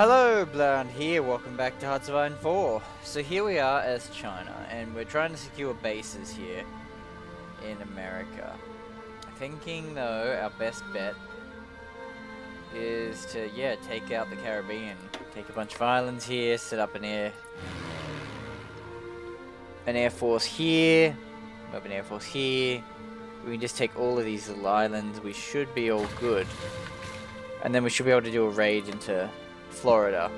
Hello, Blound here, welcome back to Hearts of Iron 4. So here we are as China, and we're trying to secure bases here in America. Thinking though, our best bet is to, yeah, take out the Caribbean. Take a bunch of islands here, set up an air force here, move an air force here. We can just take all of these little islands, we should be all good. And then we should be able to do a raid into Florida.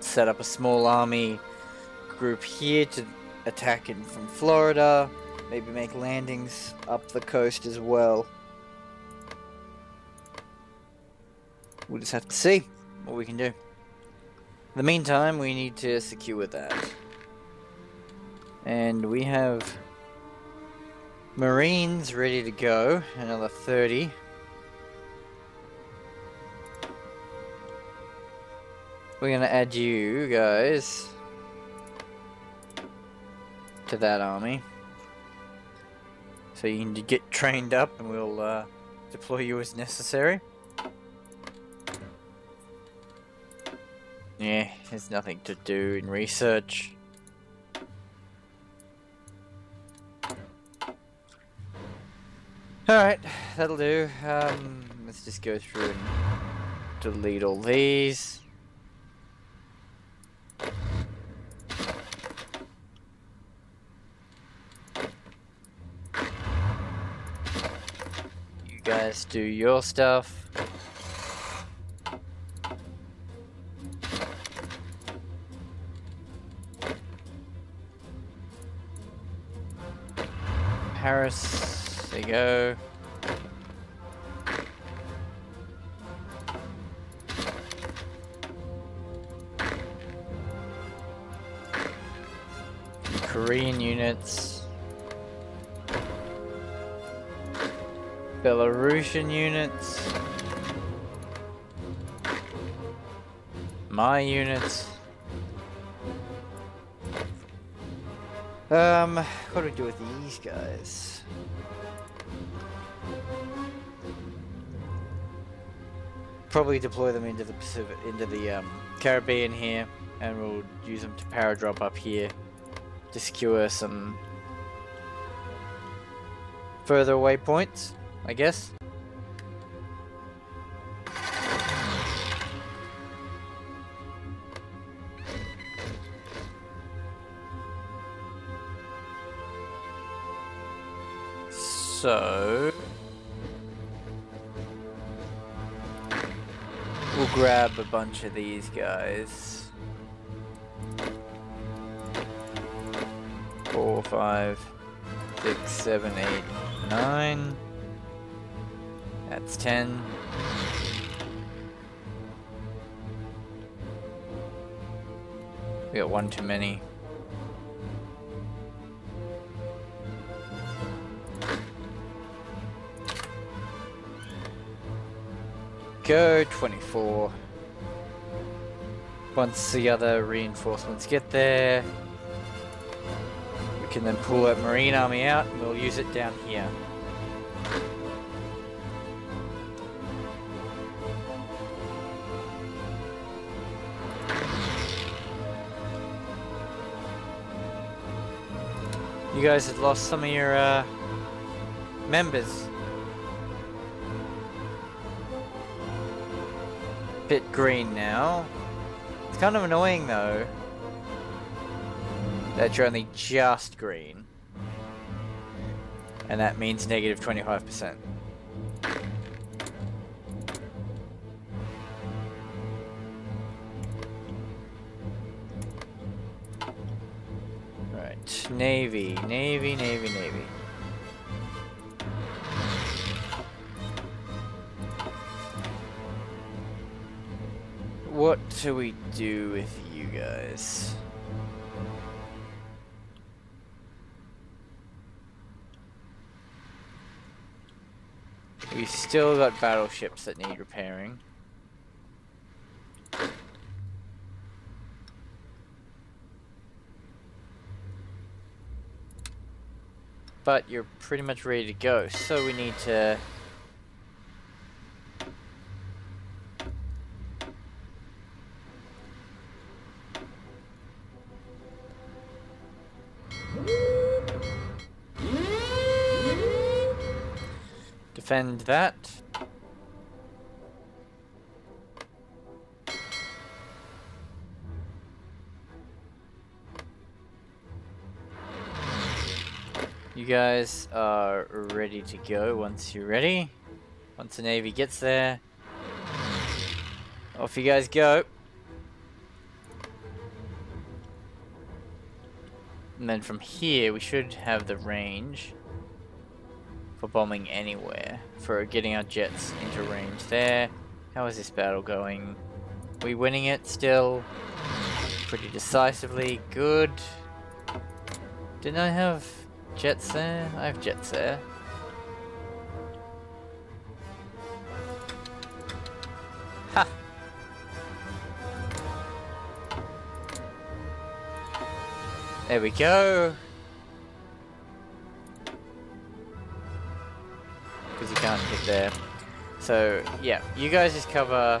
Set up a small army group here to attack it from Florida. Maybe make landings up the coast as well. We'll just have to see what we can do. In the meantime, we need to secure that. And we have Marines ready to go, another 30. We're gonna add you guys to that army. So you can get trained up and we'll deploy you as necessary. Yeah, there's nothing to do in research. Alright, that'll do. Let's just go through and delete all these. You guys do your stuff. Paris. There you go. Korean units. Belarusian units. My units. What do we do with these guys? Probably deploy them into the Pacific, into the Caribbean here, and we'll use them to power drop up here to secure some further away points, I guess. So we'll grab a bunch of these guys. 4, 5, 6, 7, 8, 9. That's 10. We got one too many. Go 24. Once the other reinforcements get there, we can then pull that Marine army out and we'll use it down here. You guys had lost some of your members. Bit green now. It's kind of annoying though that you're only just green, and that means negative 25%. Right, Navy. What do we do with you guys? We still got battleships that need repairing. but you're pretty much ready to go. So we need to defend that. You guys are ready to go once you're ready. Once the Navy gets there, off you guys go. And then from here, we should have the range for bombing anywhere, for getting our jets into range there. How is this battle going? We winning it still? Pretty decisively. Good. Didn't I have jets there? I have jets there. Ha! There we go. Because you can't hit there. So, yeah. You guys just cover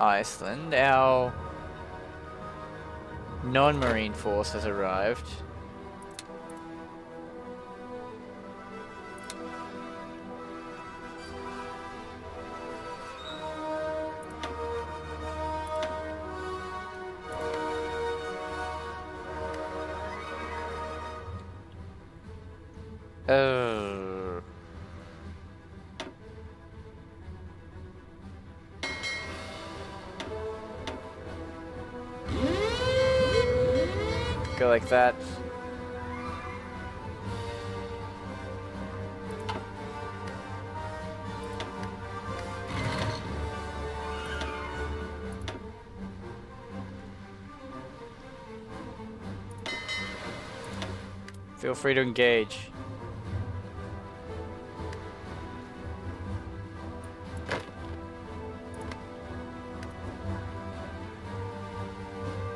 Iceland. Our non-marine force has arrived. Oh. Go like that. Feel free to engage.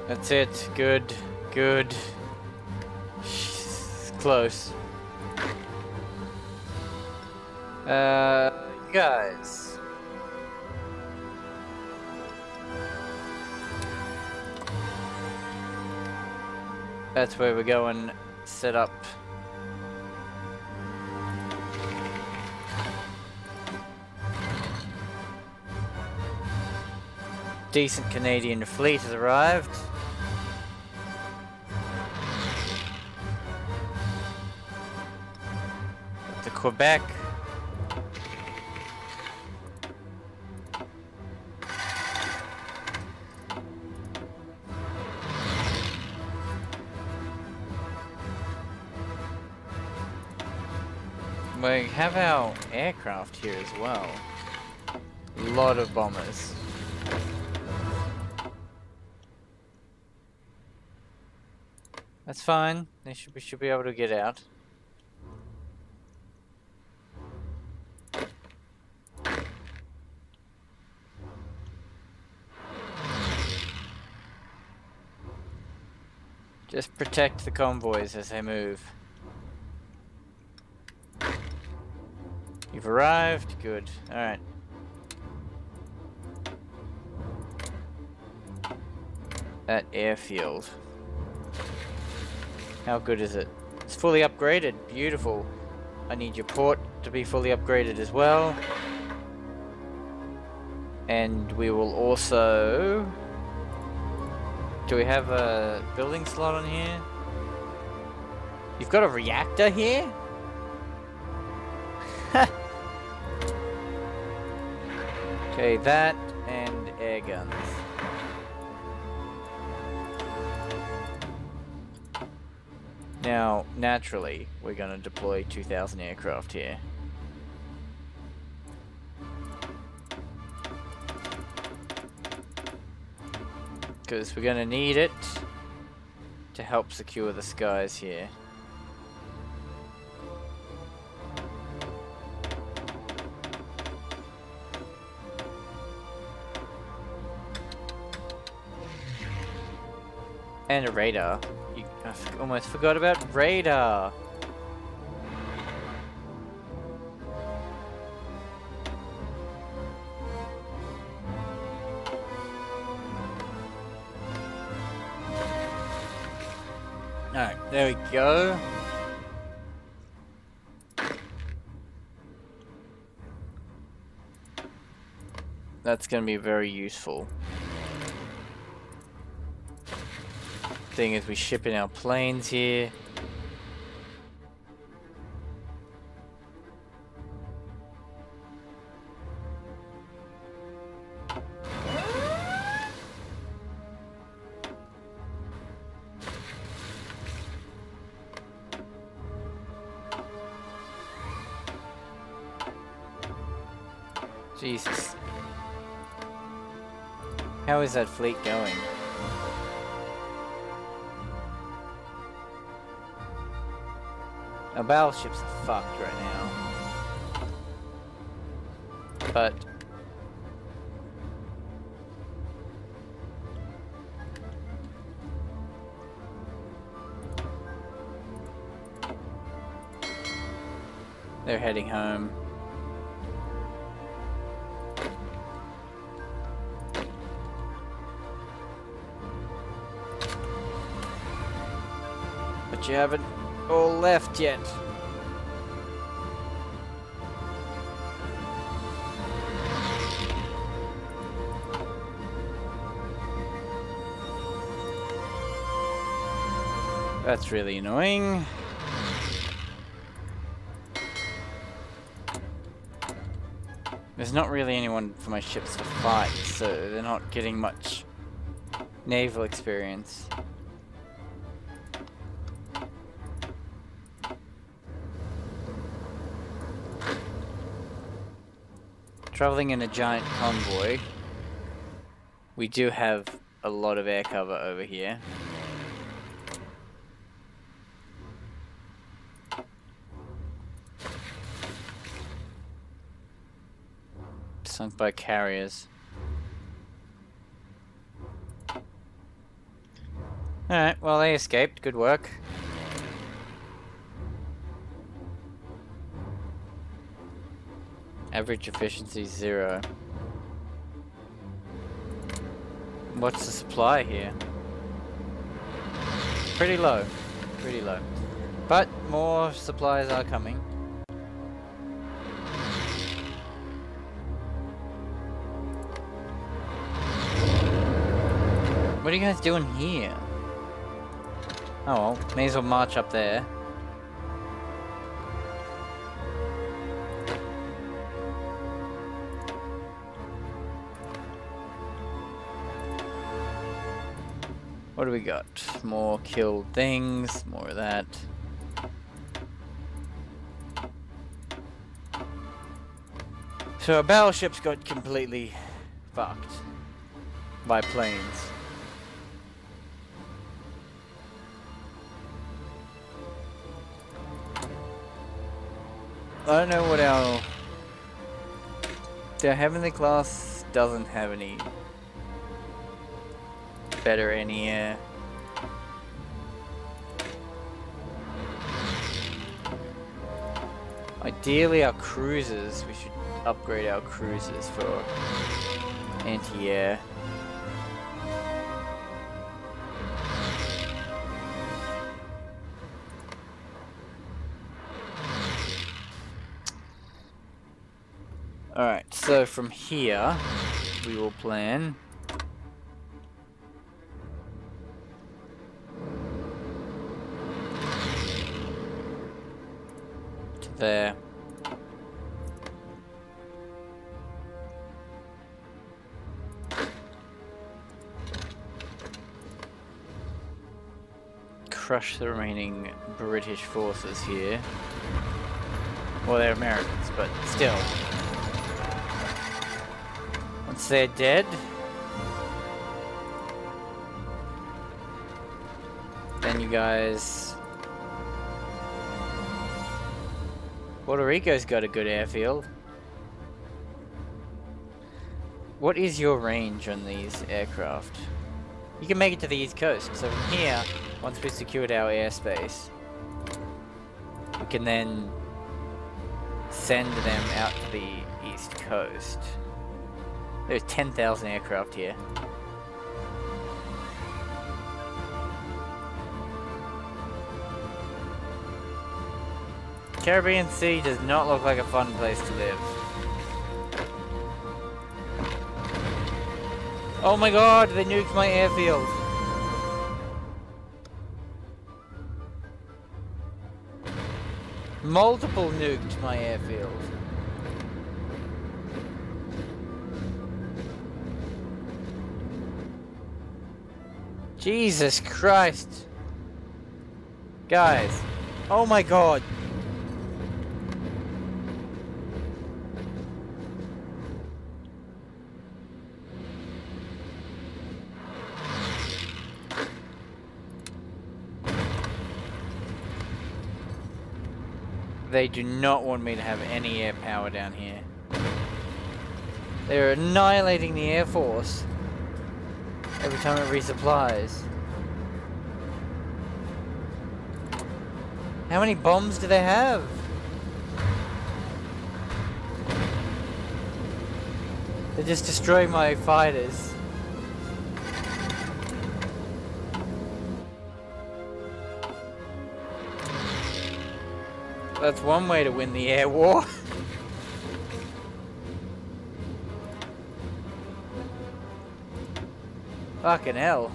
That's it. Good. Good. It's close. You guys. That's where we're going. Set up. Decent Canadian fleet has arrived. Quebec. We have our aircraft here as well. A lot of bombers. That's fine. They should, we should be able to get out. Just protect the convoys as they move. You've arrived? Good. Alright. That airfield. How good is it? It's fully upgraded. Beautiful. I need your port to be fully upgraded as well. And we will also... do we have a building slot on here? You've got a reactor here? Okay, that and air guns. Now, naturally, we're going to deploy 2,000 aircraft here. Because we're going to need it to help secure the skies here. And a radar. I almost forgot about radar. No, there we go. That's going to be very useful. Thing is, we ship in our planes here. Jesus. How is that fleet going? Our battleships are fucked right now. But they're heading home. But you haven't all left yet. That's really annoying. There's not really anyone for my ships to fight, so they're not getting much naval experience. Traveling in a giant convoy, we do have a lot of air cover over here. Sunk by carriers. Alright, well they escaped, good work. Average efficiency 0. What's the supply here? Pretty low. Pretty low. But more supplies are coming. What are you guys doing here? Oh well, may as well march up there. What do we got? More killed things, more of that. So our battleships got completely fucked by planes. I don't know what our... The Heavenly class doesn't have any better air. Ideally our cruisers, we should upgrade our cruisers for anti-air. Alright, so from here we will plan. There. Crush the remaining British forces here. Well, they're Americans, but still. Once they're dead, then you guys... Puerto Rico's got a good airfield. What is your range on these aircraft? You can make it to the East Coast, so from here, once we've secured our airspace, we can then send them out to the East Coast. There's 10,000 aircraft here. Caribbean Sea does not look like a fun place to live. Oh my god, they nuked my airfield. Multiple nuked my airfield. Jesus Christ. Guys. Oh my god. They do not want me to have any air power down here. They're annihilating the Air Force every time it resupplies. How many bombs do they have? They just destroy my fighters. That's one way to win the air war. Fucking hell.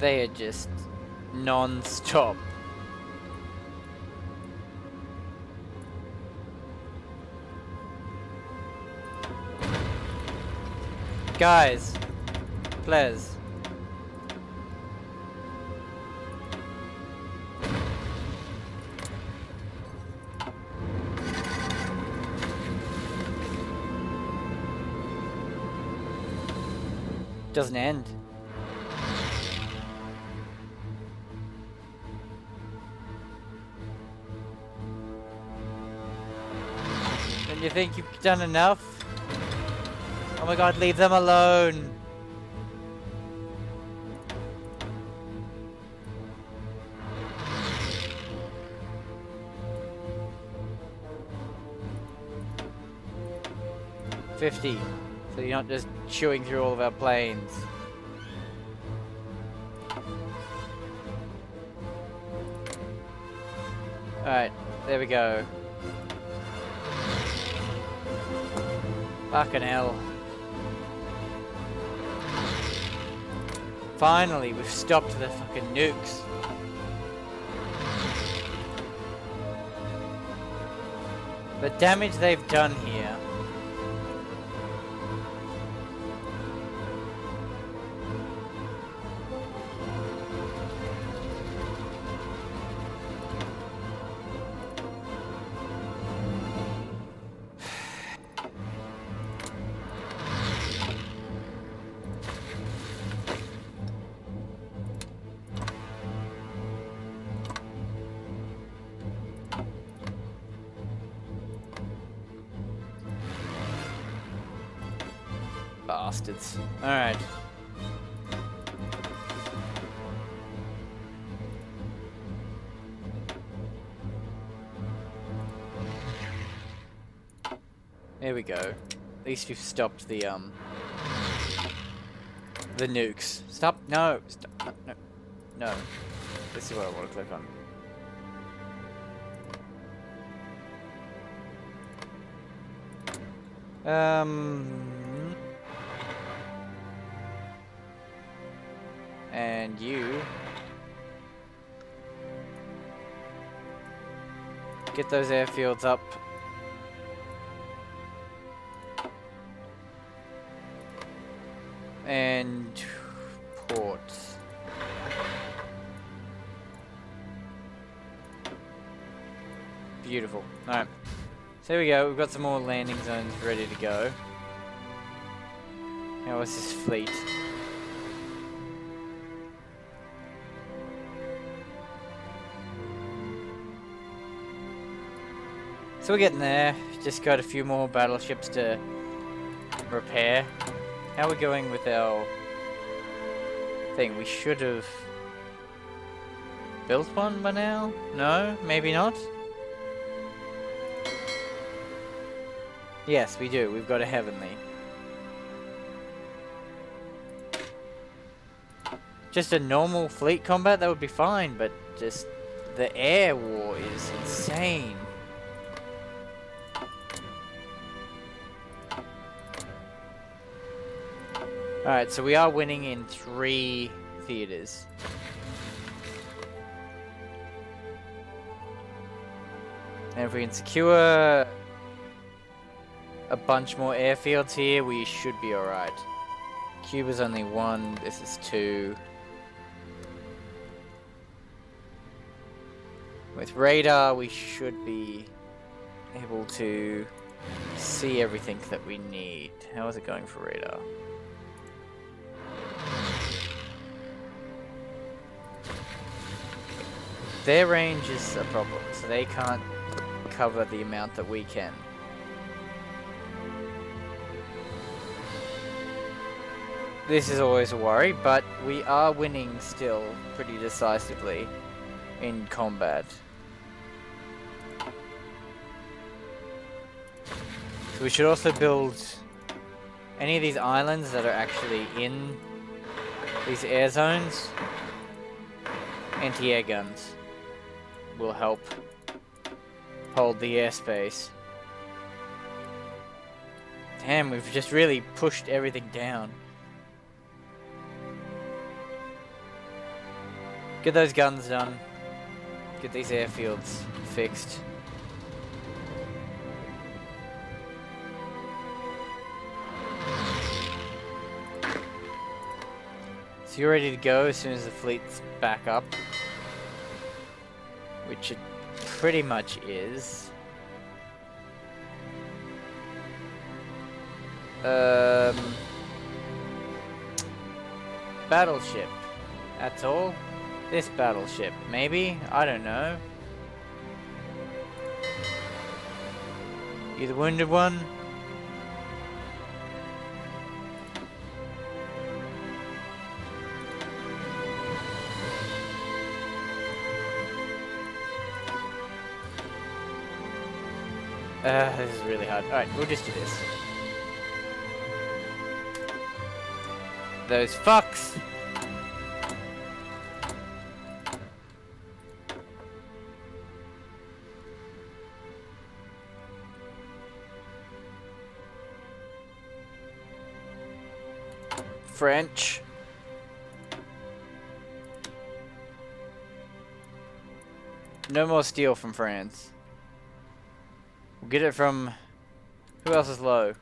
They are just non-stop. Guys, please. Doesn't end. You think you've done enough? Oh my god, leave them alone! So you're not just chewing through all of our planes. Alright, there we go. Fucking hell. Finally, we've stopped the fucking nukes. The damage they've done here. Bastards. Alright. There we go. At least you've stopped the nukes. Stop. No. Stop. No. No. This is what I want to click on. And you get those airfields up. And ports. Beautiful. Alright. So here we go, we've got some more landing zones ready to go. How is this fleet? So we're getting there, just got a few more battleships to repair. How are we going with our thing? We should have built one by now? No? Maybe not? Yes, we do. We've got a heavenly. just a normal fleet combat, that would be fine, but just the air war is insane. Alright, so we are winning in 3 theaters. And if we can secure a bunch more airfields here, we should be alright. Cuba's only 1, this is 2. With radar, we should be able to see everything that we need. How is it going for radar? Their range is a problem, so they can't cover the amount that we can. This is always a worry, but we are winning still pretty decisively in combat. So we should also build any of these islands that are actually in these air zones. Anti-air guns will help hold the airspace. Damn, we've just really pushed everything down. Get those guns done. Get these airfields fixed. So you're ready to go as soon as the fleet's back up. Which it pretty much is. Battleship. That's all. This battleship, maybe? I don't know. You the wounded one? This is really hard. Alright, we'll just do this. Those fucks! French. No more steel from France. We'll get it from... Who else is low?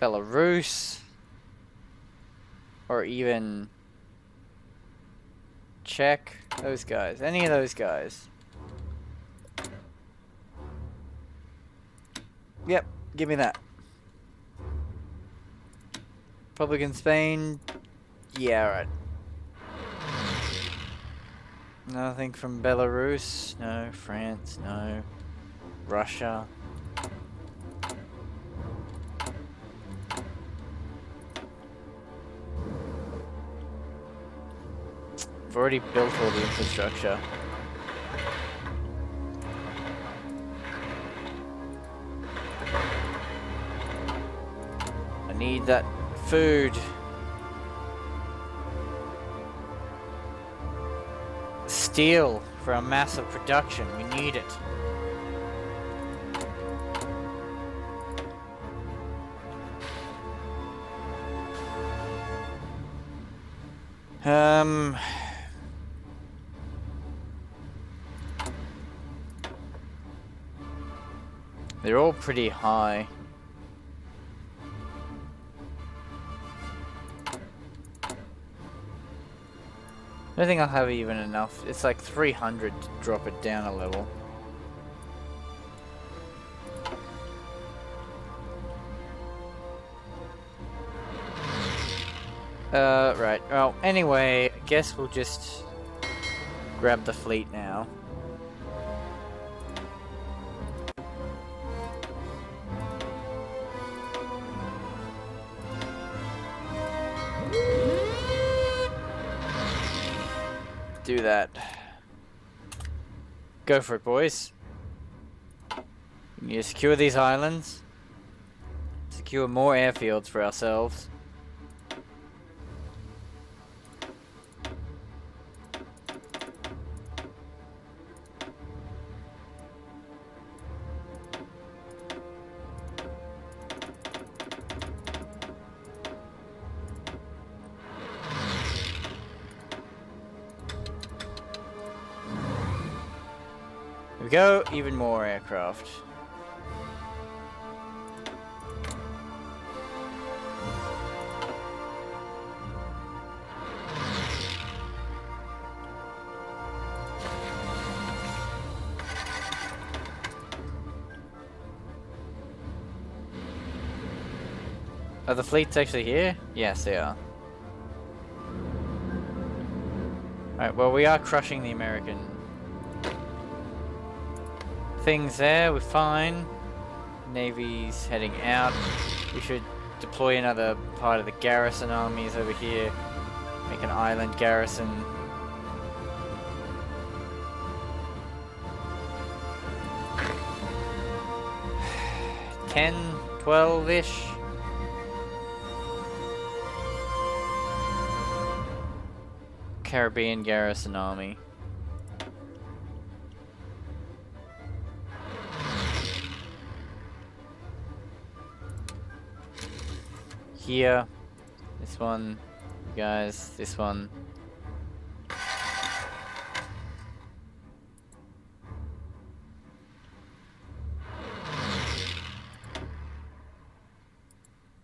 Belarus. Or even... Czech. Those guys. Any of those guys. Yep. Give me that. Republican Spain. Yeah, alright. Nothing from Belarus. No. France. No. Russia. I've already built all the infrastructure. I need that food. Steel for our massive production. We need it. They're all pretty high. I don't think I'll have even enough. It's like 300 to drop it down a level. Right. Well, anyway, I guess we'll just grab the fleet now. Do that. Go for it, boys. You secure these islands. Secure more airfields for ourselves. Here we go, even more aircraft. Are the fleets actually here? Yes, they are. Alright, well, we are crushing the American things there. We're fine. Navy's heading out. We should deploy another part of the garrison armies over here. Make an island garrison. Ten, 12-ish. Caribbean garrison army. Here, this one, you guys, this one.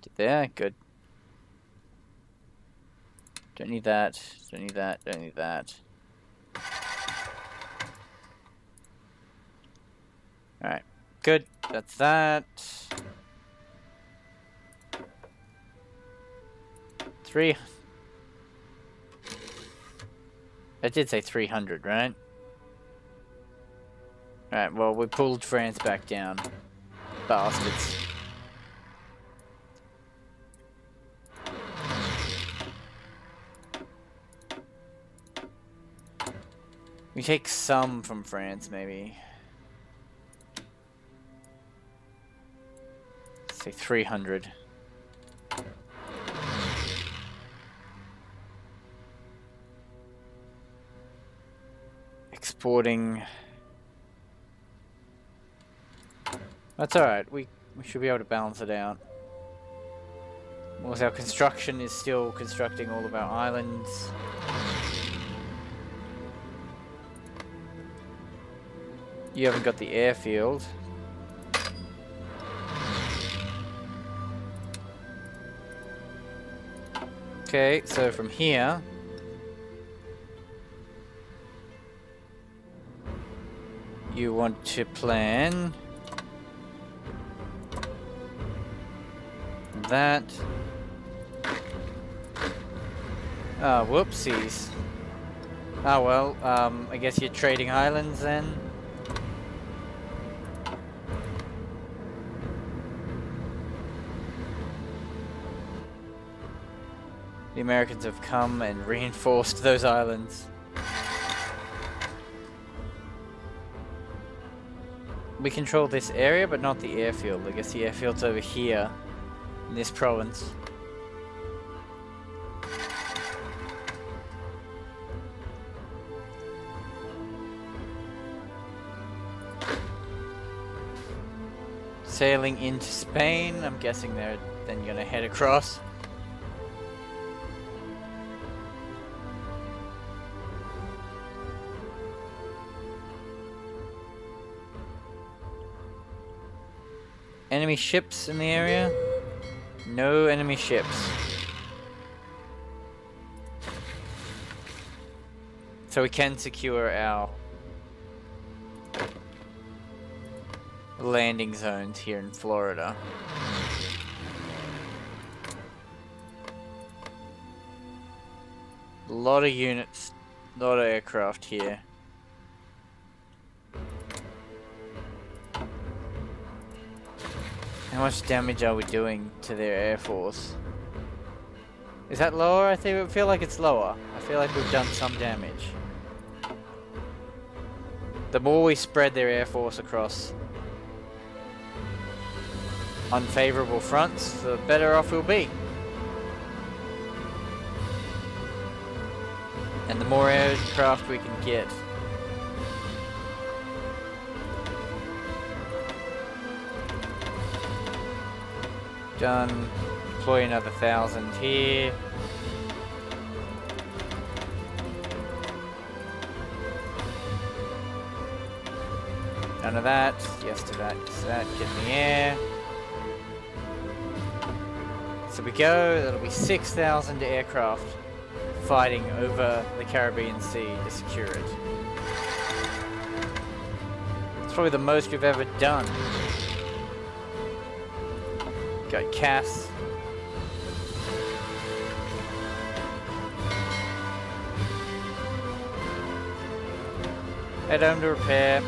Did there? Good. Don't need that, don't need that, don't need that. Alright, good, that's that. 3. I did say 300, right? Alright, well, we pulled France back down. Bastards. We take some from France, maybe. Let's say 300. Exporting. That's alright. We should be able to balance it out. Also, our construction is still constructing all of our islands. You haven't got the airfield. Okay, so from here, you want to plan that. Ah, whoopsies. Ah, well, I guess you're trading islands then. The Americans have come and reinforced those islands. We control this area, but not the airfield. I guess the airfield's over here, in this province. Sailing into Spain, I'm guessing they're then gonna head across. Enemy ships in the area? No enemy ships. So we can secure our landing zones here in Florida. A lot of units, a lot of aircraft here. How much damage are we doing to their air force? Is that lower? I think I feel like it's lower. I feel like we've done some damage. The more we spread their air force across unfavorable fronts, the better off we'll be. And the more aircraft we can get. Done. Deploy another 1,000 here. None of that. Yes to that. Yes to that. Get in the air. So we go. That'll be 6,000 aircraft fighting over the Caribbean Sea to secure it. It's probably the most we've ever done. Got Cass. Head home to repair.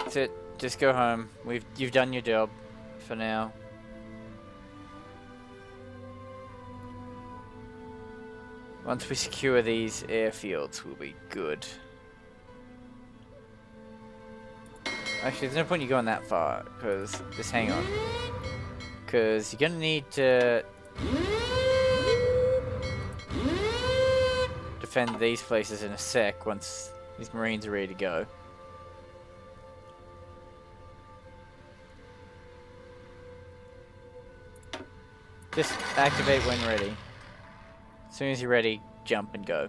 That's it. Just go home. You've done your job for now. Once we secure these airfields, we'll be good. Actually, there's no point you going that far, because just hang on. Because you're gonna need to defend these places in a sec once these Marines are ready to go. Just activate when ready. As soon as you're ready, jump and go.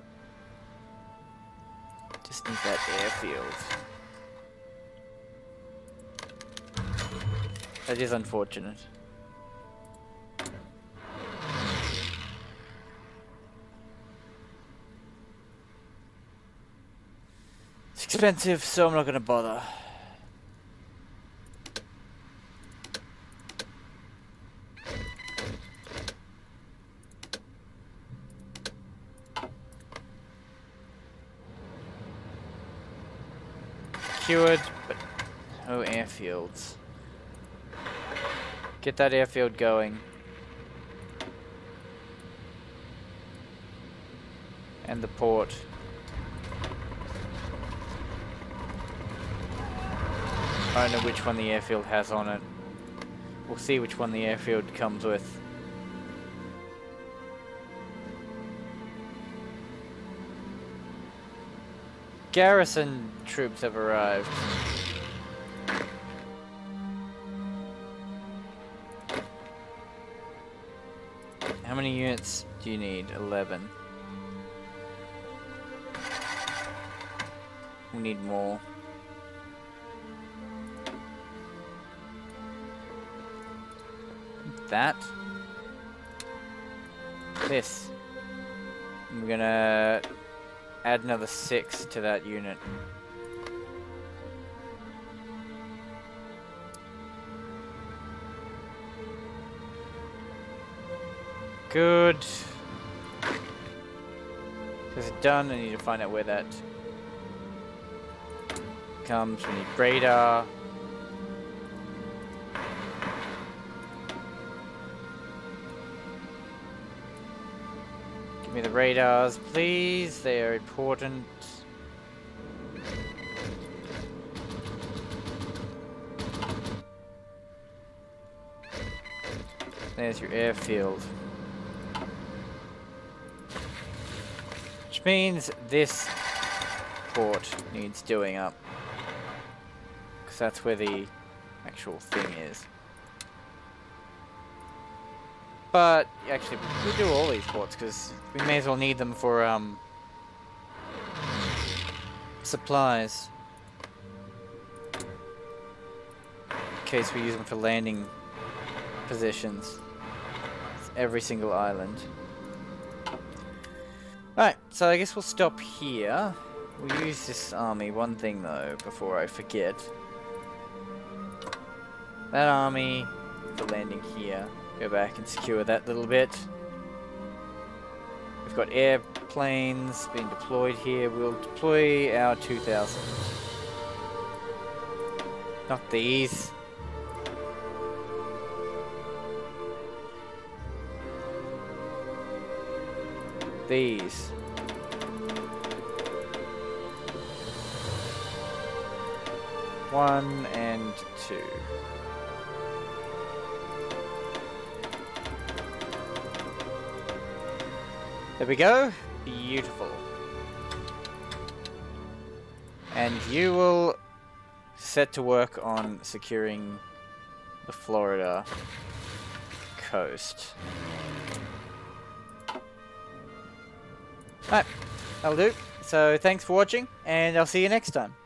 Just need that airfield. That is unfortunate. It's expensive, so I'm not going to bother. Secured, but no airfields. Get that airfield going. And the port. I don't know which one the airfield has on it. We'll see which one the airfield comes with. Garrison troops have arrived. How many units do you need? 11. We need more. That. This. I'm gonna add another 6 to that unit. Good. Is it done? I need to find out where that comes. We need radar. Give me the radars, please. They are important. There's your airfield. Which means this port needs doing up. Because that's where the actual thing is. But actually, we do all these ports because we may as well need them for supplies. In case we use them for landing positions. It's every single island. Alright, so I guess we'll stop here. We'll use this army. One thing though, before I forget. That army for landing here. Go back and secure that little bit. We've got airplanes being deployed here. We'll deploy our 2,000. Not these. these. One and two. There we go. Beautiful. And you will set to work on securing the Florida coast. Alright, that'll do. So thanks for watching, and I'll see you next time.